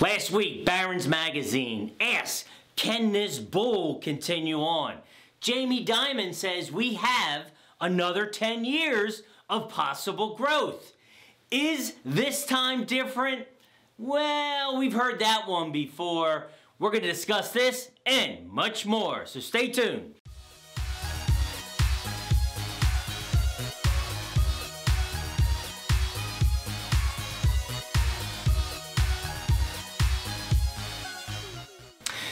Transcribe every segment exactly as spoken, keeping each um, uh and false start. Last week, Barron's Magazine asks, can this bull continue on? Jamie Dimon says we have another ten years of possible growth. Is this time different? Well, we've heard that one before. We're going to discuss this and much more, so stay tuned.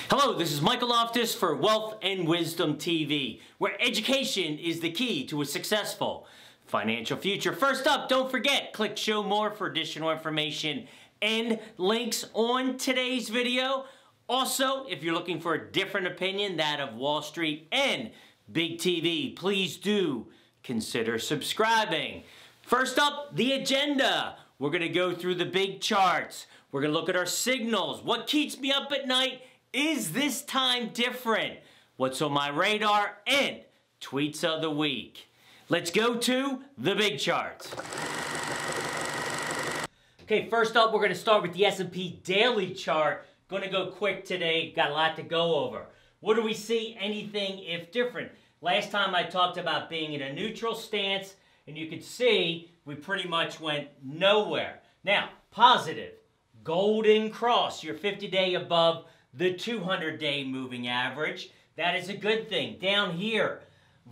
Hello, this is Michael Loftus for Wealth and Wisdom T V, where education is the key to a successful financial future. First up, don't forget, click Show More for additional information and links on today's video. Also, if you're looking for a different opinion, that of Wall Street and Big T V, please do consider subscribing. First up, the agenda. We're going to go through the big charts. We're going to look at our signals. What keeps me up at night? Is this time different? What's on my radar? And tweets of the week. Let's go to the big charts. Okay, first up, we're going to start with the S and P daily chart. Going to go quick today. Got a lot to go over. What do we see? Anything if different? Last time I talked about being in a neutral stance, and you could see we pretty much went nowhere. Now, positive. Golden cross, your fifty day above the two hundred day moving average. That is a good thing. Down here,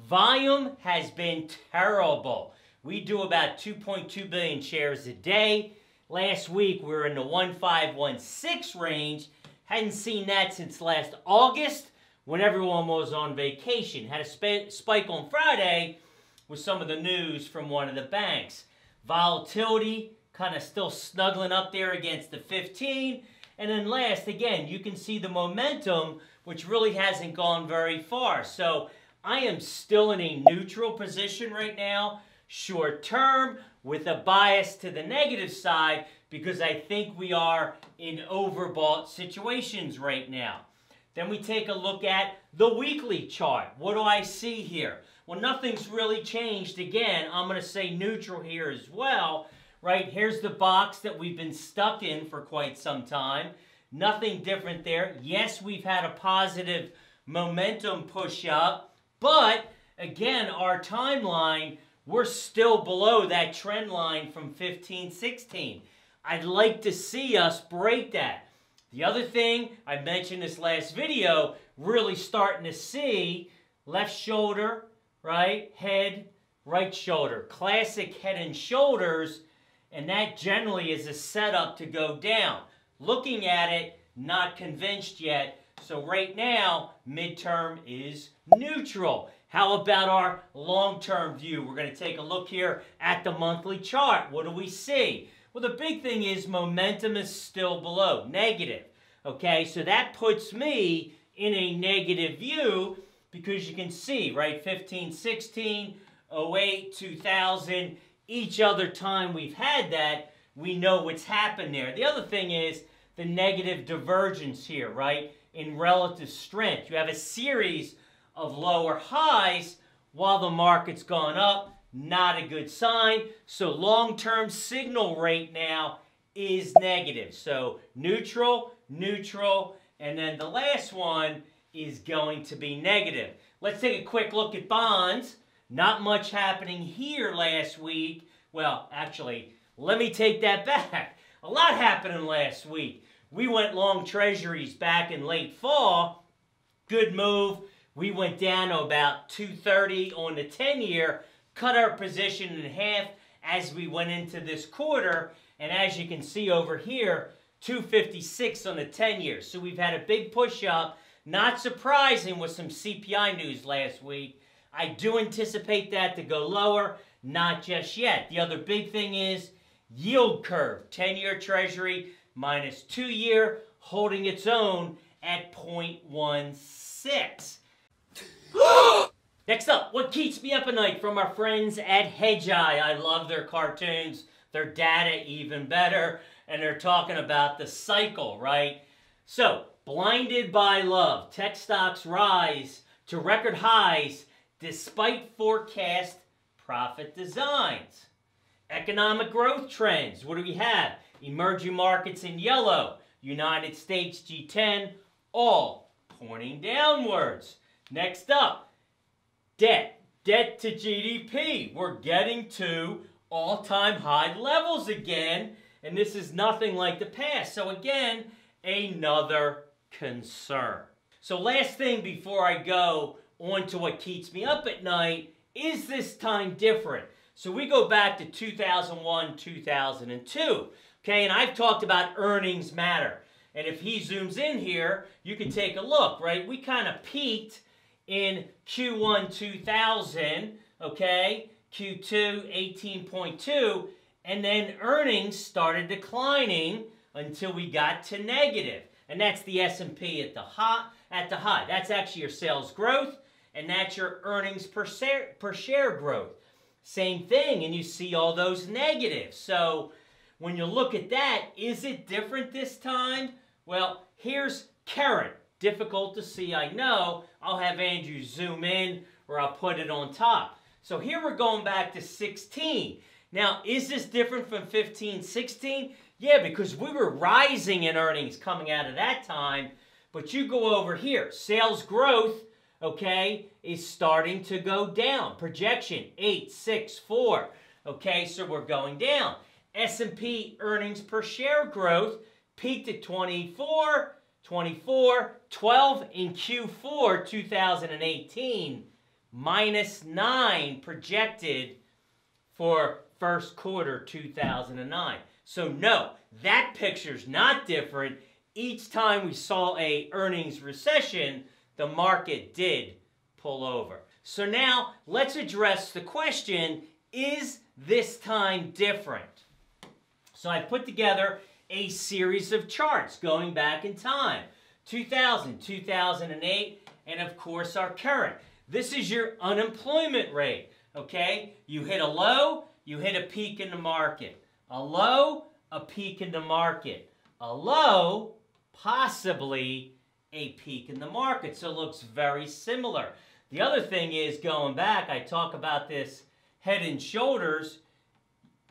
volume has been terrible. We do about two point two billion shares a day. Last week, we were in the one five one six range. Hadn't seen that since last August when everyone was on vacation. Had a sp spike on Friday with some of the news from one of the banks. Volatility kind of still snuggling up there against the fifteen. And then last, again, you can see the momentum, which really hasn't gone very far. So I am still in a neutral position right now, short term, with a bias to the negative side, because I think we are in overbought situations right now. Then we take a look at the weekly chart. What do I see here? Well, nothing's really changed. Again, I'm going to say neutral here as well. Right, here's the box that we've been stuck in for quite some time. Nothing different there. Yes, we've had a positive momentum push up, but again, our timeline, we're still below that trend line from fifteen sixteen. I'd like to see us break that. The other thing, I mentioned this last video, really starting to see left shoulder, right, head, right shoulder. Classic head and shoulders. And that generally is a setup to go down. Looking at it, not convinced yet. So right now, midterm is neutral. How about our long-term view? We're going to take a look here at the monthly chart. What do we see? Well, the big thing is momentum is still below, negative. Okay, so that puts me in a negative view because you can see, right, fifteen, sixteen, oh eight, two thousand, each other time we've had that, we know what's happened there. The other thing is the negative divergence here, right? In relative strength. You have a series of lower highs while the market's gone up. Not a good sign. So long-term signal right now is negative. So neutral, neutral, and then the last one is going to be negative. Let's take a quick look at bonds. Not much happening here last week. Well, actually, let me take that back. A lot happening last week. We went long treasuries back in late fall. Good move. We went down to about two thirty on the ten year. Cut our position in half as we went into this quarter. And as you can see over here, two fifty-six on the ten year. So we've had a big push up. Not surprising with some C P I news last week. I do anticipate that to go lower, not just yet. The other big thing is yield curve. ten year treasury minus two year, holding its own at zero point one six. Next up, what keeps me up at night from our friends at Hedgeye. I love their cartoons, their data even better, and they're talking about the cycle, right? So, blinded by love, tech stocks rise to record highs despite forecast profit designs. Economic growth trends, what do we have? Emerging markets in yellow, United States G ten, all pointing downwards. Next up, debt. Debt to G D P. We're getting to all-time high levels again, and this is nothing like the past. So again, another concern. So last thing before I go on to what keeps me up at night, is this time different? So we go back to two thousand one, two thousand two, okay? And I've talked about earnings matter. And if he zooms in here, you can take a look, right? We kind of peaked in Q one two thousand, okay? Q two, eighteen point two, and then earnings started declining until we got to negative. And that's the S and P at the high. At the high. That's actually your sales growth, and that's your earnings per share, per share growth. Same thing, and you see all those negatives. So when you look at that, is it different this time? Well, here's current. Difficult to see, I know. I'll have Andrew zoom in, or I'll put it on top. So here we're going back to sixteen. Now, is this different from fifteen, sixteen? Yeah, because we were rising in earnings coming out of that time. But you go over here, sales growth, okay, is starting to go down. Projection, eight, six, four, okay, so we're going down. S and P earnings per share growth peaked at twenty-four, twenty-four, twelve in Q four two thousand eighteen, minus nine projected for first quarter two thousand nine. So no, that picture's not different. Each time we saw a earnings recession, the market did pull over. So now let's address the question, is this time different? So I put together a series of charts going back in time, two thousand, two thousand eight, and of course our current. This is your unemployment rate, okay? You hit a low, you hit a peak in the market. A low, a peak in the market. A low, possibly a peak in the market. So it looks very similar. The other thing is, going back, I talk about this head and shoulders.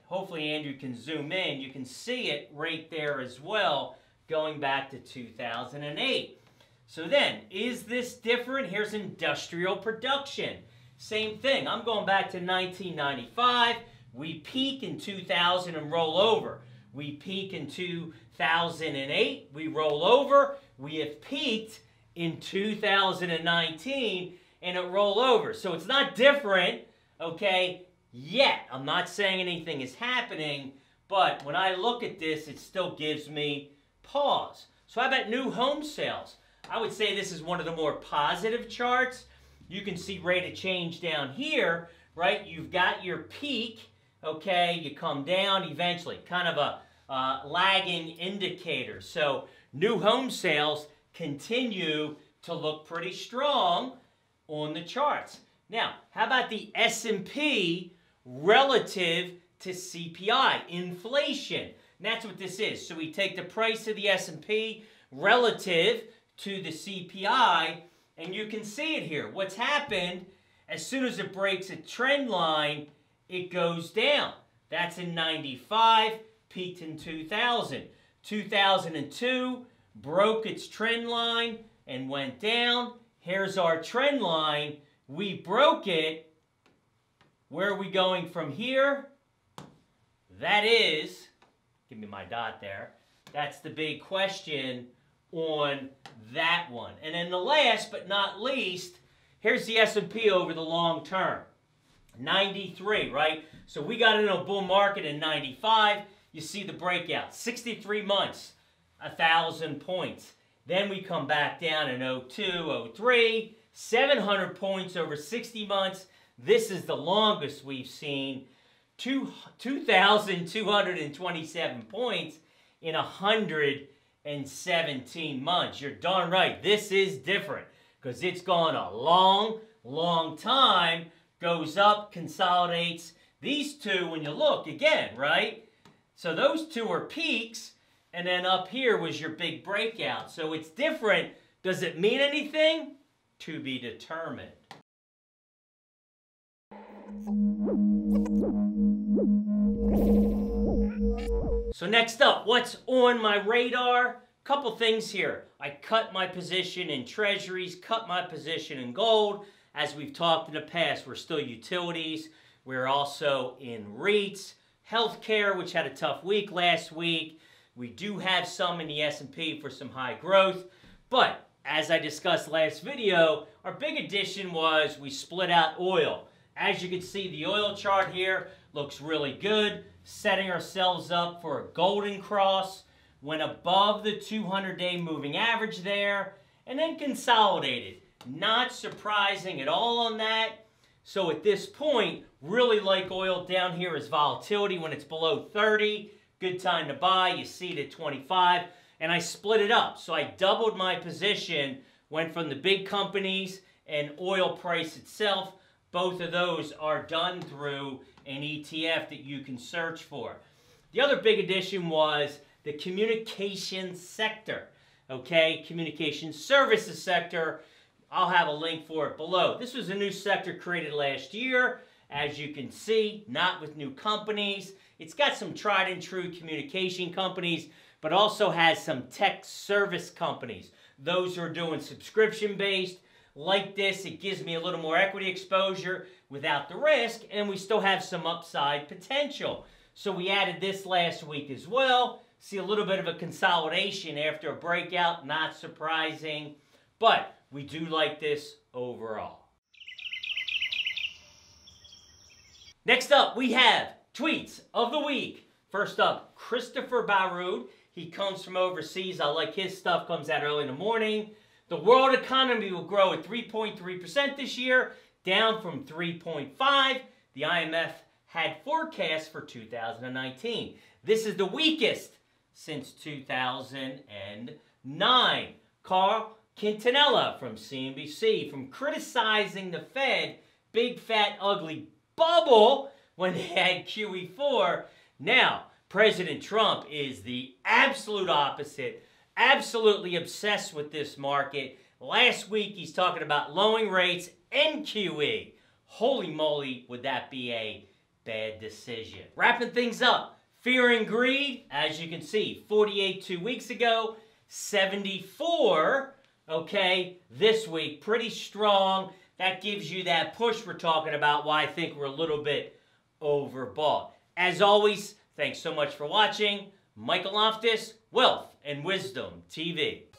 Hopefully Andrew can zoom in. You can see it right there as well, going back to two thousand eight. So then, is this different? Here's industrial production. Same thing. I'm going back to nineteen ninety-five. We peak in two thousand and roll over. We peak in two thousand eight, we roll over. We have peaked in two thousand nineteen and it roll over. So it's not different, okay, yet. I'm not saying anything is happening, but when I look at this, it still gives me pause. So how about new home sales? I would say this is one of the more positive charts. You can see rate of change down here, right? You've got your peak, okay, you come down eventually, kind of a uh, lagging indicator. So new home sales continue to look pretty strong on the charts. Now, how about the S and P relative to C P I, inflation? And that's what this is. So we take the price of the S and P relative to the C P I, and you can see it here. What's happened, as soon as it breaks a trend line, it goes down. That's in ninety-five, peaked in two thousand. two thousand two, broke its trend line and went down. Here's our trend line. We broke it. Where are we going from here? That is, give me my dot there. That's the big question on that one. And then the last but not least, here's the S and P over the long term. ninety-three, right? So we got in a bull market in ninety-five. You see the breakout. sixty-three months, one thousand points. Then we come back down in oh two, oh three, seven hundred points over sixty months. This is the longest we've seen. two thousand two hundred twenty-seven points in one hundred seventeen months. You're darn right. This is different because it's gone a long, long time. Goes up, consolidates. These two, when you look again, right? So those two are peaks, and then up here was your big breakout. So it's different. Does it mean anything? To be determined. So next up, what's on my radar? Couple things here. I cut my position in treasuries, cut my position in gold. As we've talked in the past, we're still utilities. We're also in REITs, healthcare, which had a tough week last week. We do have some in the S and P for some high growth. But as I discussed last video, our big addition was we split out oil. As you can see, the oil chart here looks really good, setting ourselves up for a golden cross, went above the two hundred day moving average there, and then consolidated. Not surprising at all on that. So at this point, really like oil down here is volatility. When it's below thirty, good time to buy. You see it at twenty-five, and I split it up. So I doubled my position, went from the big companies and oil price itself. Both of those are done through an E T F that you can search for. The other big addition was the communication sector, okay? Communication services sector. I'll have a link for it below. This was a new sector created last year. As you can see, not with new companies. It's got some tried and true communication companies, but also has some tech service companies. Those who are doing subscription-based. Like this, it gives me a little more equity exposure without the risk, and we still have some upside potential. So we added this last week as well. See a little bit of a consolidation after a breakout, not surprising, but we do like this overall. Next up, we have tweets of the week. First up, Christopher Baroud. He comes from overseas. I like his stuff, comes out early in the morning. The world economy will grow at three point three percent this year, down from three point five. The I M F had forecast for two thousand nineteen. This is the weakest since two thousand nine. Carl Quintanilla from C N B C, from criticizing the Fed, big fat ugly bubble when they had Q E four. Now, President Trump is the absolute opposite, absolutely obsessed with this market. Last week, he's talking about lowering rates and Q E. Holy moly, would that be a bad decision. Wrapping things up, fear and greed, as you can see, forty-eight two weeks ago, seventy-four, okay, this week, pretty strong. That gives you that push we're talking about, why I think we're a little bit overbought. As always, thanks so much for watching. Michael Loftus, Wealth and Wisdom T V.